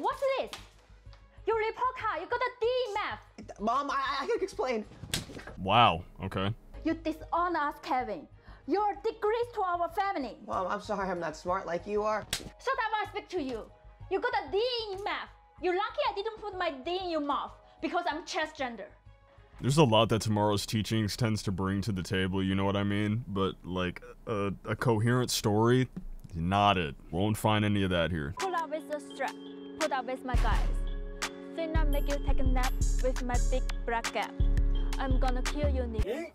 What's this? Your report card, you got a D in math. Mom, I can explain. Wow, okay. You dishonor us, Kevin. You're a disgrace to our family. Mom, I'm sorry I'm not smart like you are. Shut up, I speak to you. You got a D in math. You're lucky I didn't put my D in your mouth because I'm transgender. There's a lot that Tomorrow's Teachings tends to bring to the table, you know what I mean? But like a coherent story, not it. Won't find any of that here. Pull up with the strap, pull up with my guys. Think I'll make you take a nap with my big black gap. I'm gonna kill you, nigga.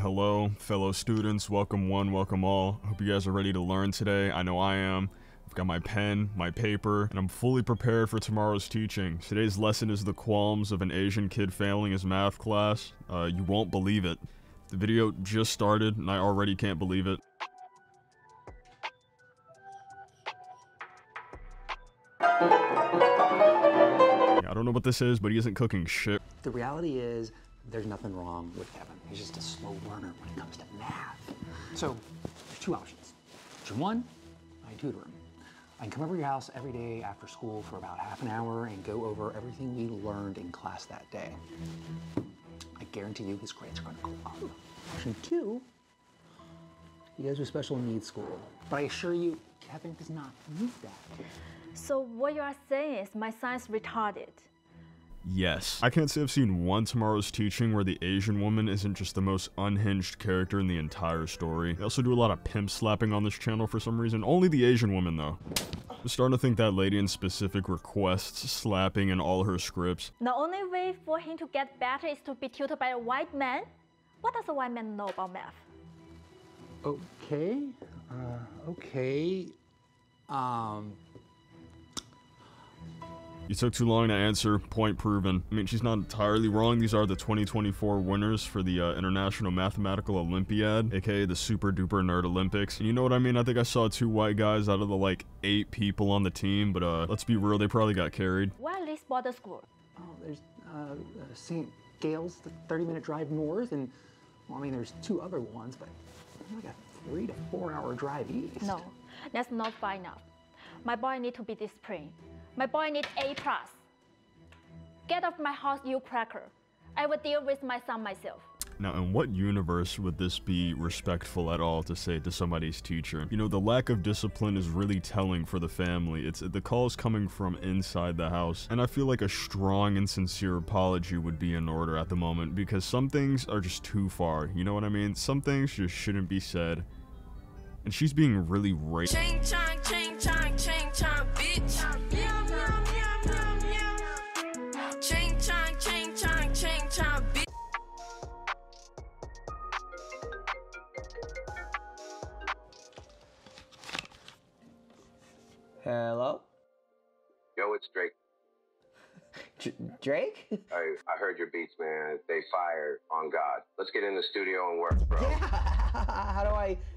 Hello, fellow students. Welcome one, welcome all. Hope you guys are ready to learn today. I know I am. I've got my pen, my paper, and I'm fully prepared for tomorrow's teaching. Today's lesson is the qualms of an Asian kid failing his math class. You won't believe it. The video just started and I already can't believe it. I don't know what this is, but he isn't cooking shit. The reality is there's nothing wrong with Kevin. He's just a slow learner when it comes to math. So there's two options. Option one, I tutor him. I can come over to your house every day after school for about half an hour and go over everything we learned in class that day. I guarantee you his grades are going to go up. Option two, he goes to special needs school. But I assure you, Kevin does not need that. So what you are saying is my son's retarded. Yes. I can't say I've seen one Tomorrow's Teaching where the Asian woman isn't just the most unhinged character in the entire story. They also do a lot of pimp slapping on this channel for some reason. Only the Asian woman, though. I'm starting to think that lady in specific requests slapping in all her scripts. The only way for him to get better is to be tutored by a white man? What does a white man know about math? Okay. You took too long to answer. Point proven. I mean, she's not entirely wrong. These are the 2024 winners for the International Mathematical Olympiad, aka the Super Duper Nerd Olympics. And you know what I mean? I think I saw two white guys out of the like 8 people on the team, but let's be real, they probably got carried. Where is border school? Oh, there's St. Gail's, the 30-minute drive north, and well, I mean, there's two other ones, but like a 3 to 4 hour drive east. No, that's not far enough. My boy needs to be disciplined. My boy needs A+. Get off my house, you cracker. I will deal with my son myself. Now, in what universe would this be respectful at all to say to somebody's teacher? You know, the lack of discipline is really telling for the family. It's the calls coming from inside the house. And I feel like a strong and sincere apology would be in order at the moment because some things are just too far. You know what I mean? Some things just shouldn't be said. And she's being really racist. Ching chong, bitch. Hello? Yo, it's Drake. Drake? I heard your beats, man. They fired on God. Let's get in the studio and work, bro. Yeah.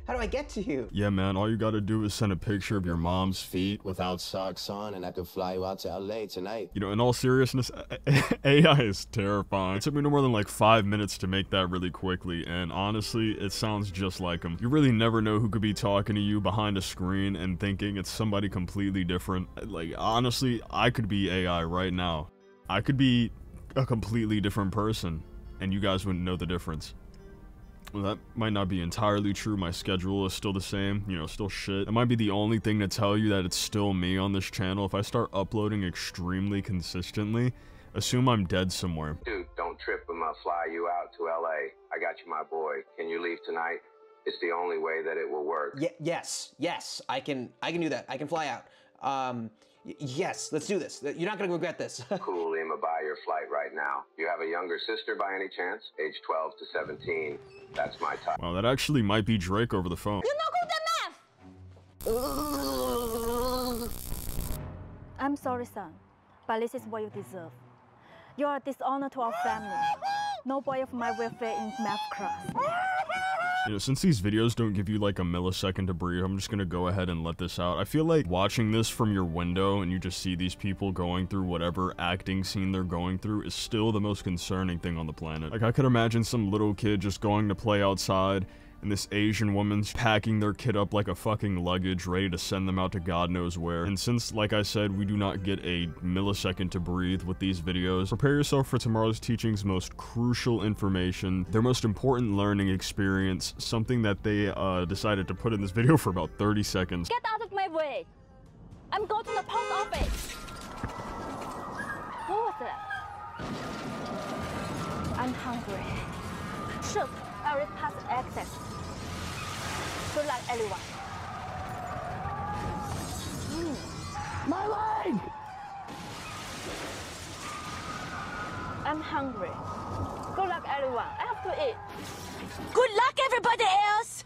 How do I get to you? Yeah, man. All you gotta do is send a picture of your mom's feet without socks on, and I could fly you out to LA tonight. You know, in all seriousness, AI is terrifying. It took me no more than like 5 minutes to make that really quickly, and honestly, it sounds just like him. You really never know who could be talking to you behind a screen and thinking it's somebody completely different. Like, honestly, I could be AI right now. I could be a completely different person, and you guys wouldn't know the difference. Well, that might not be entirely true. My schedule is still the same, you know, still shit. It might be the only thing to tell you that it's still me on this channel. If I start uploading extremely consistently, assume I'm dead somewhere. Dude, don't trip when I fly you out to LA. I got you, my boy. Can you leave tonight? It's the only way that it will work. Yes, I can do that. I can fly out. Yes, let's do this. You're not gonna regret this. Cool, I'ma buy your flight right now. You have a younger sister by any chance? Age 12 to 17. That's my type. Wow, that actually might be Drake over the phone. You're not good at math! I'm sorry, son, but this is what you deserve. You are a dishonor to our family. No boy of my welfare in math class. You know, since these videos don't give you like a millisecond to breathe, I'm just gonna go ahead and let this out. I feel like watching this from your window and you just see these people going through whatever acting scene they're going through is still the most concerning thing on the planet. Like, I could imagine some little kid just going to play outside and this Asian woman's packing their kid up like a fucking luggage, ready to send them out to God knows where. And since, like I said, we do not get a millisecond to breathe with these videos, prepare yourself for Tomorrow's Teachings' most crucial information, their most important learning experience, something that they decided to put in this video for about 30 seconds. Get out of my way! I'm going to the post office! What was that? I'm hungry. Shoot! I already passed access. Good luck, everyone. My leg! I'm hungry. Good luck, everyone. I have to eat. Good luck, everybody else!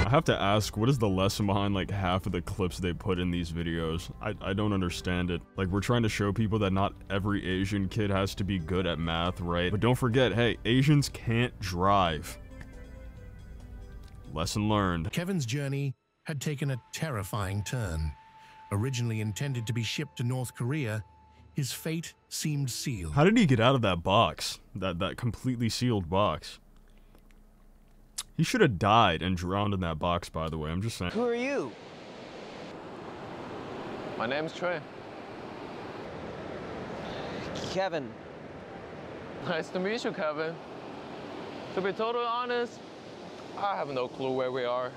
I have to ask, what is the lesson behind like half of the clips they put in these videos? I don't understand it. Like, we're trying to show people that not every Asian kid has to be good at math, right? But don't forget, hey, Asians can't drive. Lesson learned. Kevin's journey had taken a terrifying turn. Originally intended to be shipped to North Korea, his fate seemed sealed. How did he get out of that box? That completely sealed box? He should have died and drowned in that box, by the way. I'm just saying. Who are you? My name's Trey. Kevin. Nice to meet you, Kevin. To be totally honest, I have no clue where we are.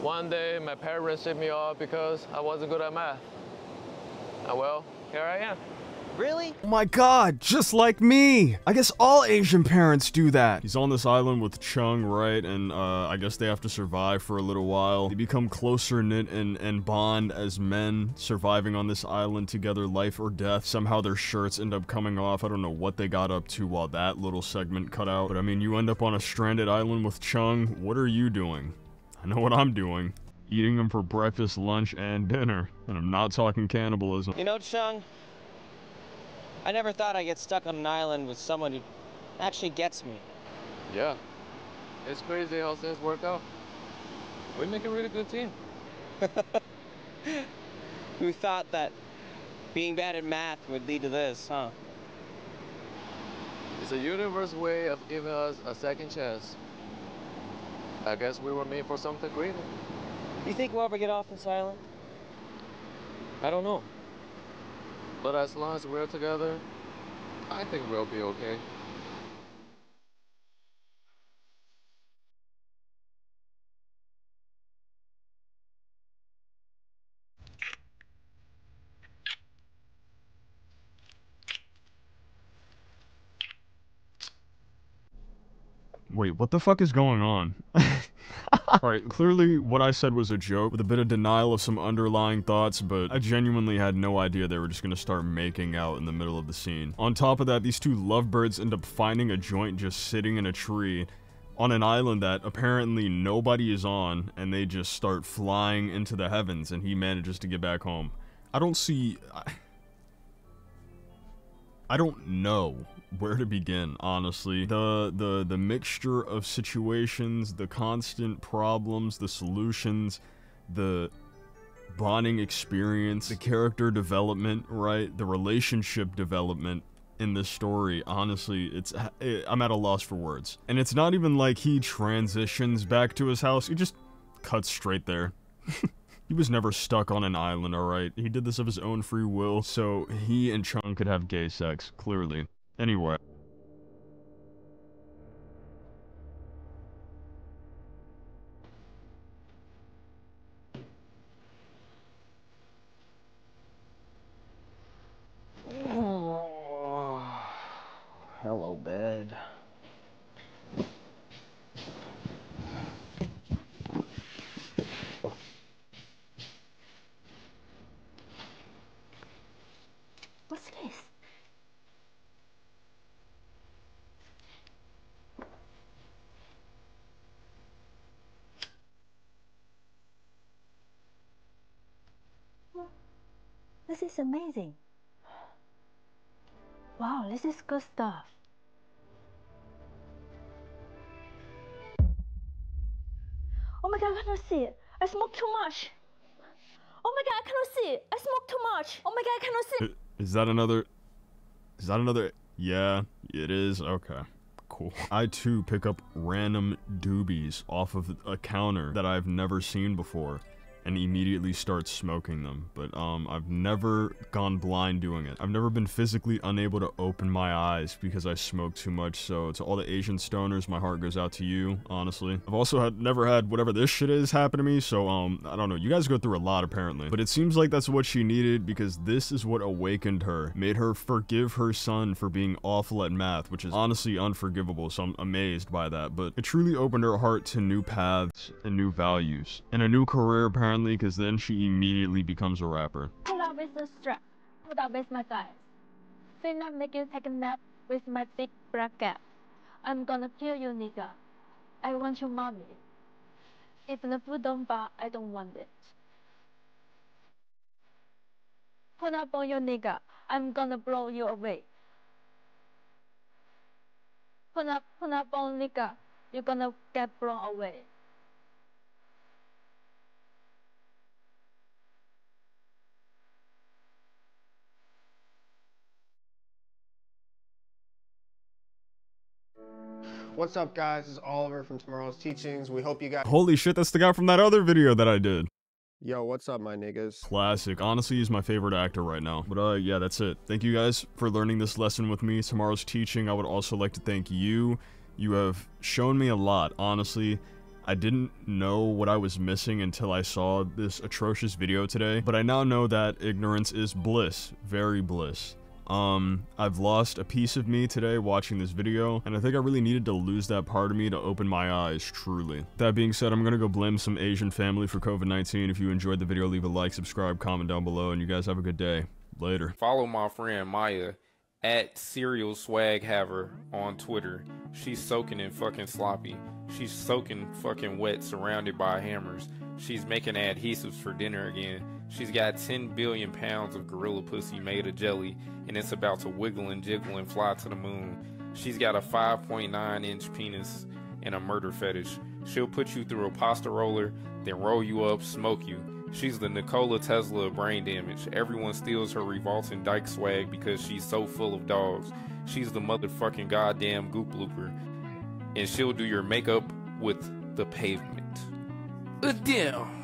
One day, my parents shipped me off because I wasn't good at math. And well, here I am. Really? Oh my god, just like me! I guess all Asian parents do that! He's on this island with Chung, right? And, I guess they have to survive for a little while. They become closer knit and bond as men, surviving on this island together, life or death. Somehow their shirts end up coming off. I don't know what they got up to while that little segment cut out. But I mean, you end up on a stranded island with Chung. What are you doing? I know what I'm doing. Eating them for breakfast, lunch, and dinner. And I'm not talking cannibalism. You know, Chung, I never thought I'd get stuck on an island with someone who actually gets me. Yeah. It's crazy how things work out. We make a really good team. Who thought that being bad at math would lead to this, huh? It's the universe way of giving us a second chance. I guess we were made for something greater. You think we'll ever get off this island? I don't know. But as long as we're together, I think we'll be okay. Wait, what the fuck is going on? Alright, clearly what I said was a joke, with a bit of denial of some underlying thoughts, but I genuinely had no idea they were just gonna start making out in the middle of the scene. On top of that, these two lovebirds end up finding a joint just sitting in a tree on an island that apparently nobody is on, and they just start flying into the heavens, and he manages to get back home. I don't see... I don't know where to begin, honestly. The mixture of situations, the constant problems, the solutions, the bonding experience, the character development, right? The relationship development in this story, honestly, I'm at a loss for words. And it's not even like he transitions back to his house. He just cuts straight there. He was never stuck on an island, alright? He did this of his own free will, so he and Chung could have gay sex, clearly. Anyway. Hello, bed. This is amazing. Wow, this is good stuff. Oh my god, I cannot see it. I smoke too much. Oh my god, I cannot see it. I smoke too much. Oh my god, I cannot see it. Is that another? Yeah, it is. Okay. Cool. I too pick up random doobies off of a counter that I've never seen before and immediately start smoking them, but I've never gone blind doing it. I've never been physically unable to open my eyes because I smoke too much, so to all the Asian stoners, my heart goes out to you, honestly. I've also never had whatever this shit is happen to me, so I don't know, you guys go through a lot apparently, but it seems like that's what she needed because this is what awakened her, made her forgive her son for being awful at math, which is honestly unforgivable, so I'm amazed by that, but it truly opened her heart to new paths and new values, and a new career apparently, because then she immediately becomes a rapper. Pull out with the strap, pull out with my thighs. Think I'm making second nap with my big black gap. I'm gonna kill you, nigga. I want your mommy. If the food don't buy, I don't want it. Pull up on your nigga. I'm gonna blow you away. Pull up on nigga. You're gonna get blown away. What's up, guys? This is Oliver from Tomorrow's Teachings. We hope you guys— Holy shit, that's the guy from that other video that I did. Yo, what's up, my niggas? Classic. Honestly, he's my favorite actor right now. But yeah, that's it. Thank you guys for learning this lesson with me. Tomorrow's Teaching, I would also like to thank you. You have shown me a lot, honestly. I didn't know what I was missing until I saw this atrocious video today, but I now know that ignorance is bliss. Very bliss. I've lost a piece of me today watching this video, and I think I really needed to lose that part of me to open my eyes, truly. That being said, I'm gonna go blame some Asian family for COVID-19. If you enjoyed the video, leave a like, subscribe, comment down below, and you guys have a good day. Later. Follow my friend Maya at Serial Swag Haver on Twitter. She's soaking in fucking sloppy. She's soaking fucking wet, surrounded by hammers. She's making adhesives for dinner again. She's got 10 billion pounds of gorilla pussy made of jelly, and it's about to wiggle and jiggle and fly to the moon. She's got a 5.9-inch penis and a murder fetish. She'll put you through a pasta roller, then roll you up, smoke you. She's the Nikola Tesla of brain damage. Everyone steals her revolting dyke swag because she's so full of dogs. She's the motherfucking goddamn goop looper, and she'll do your makeup with the pavement. Damn.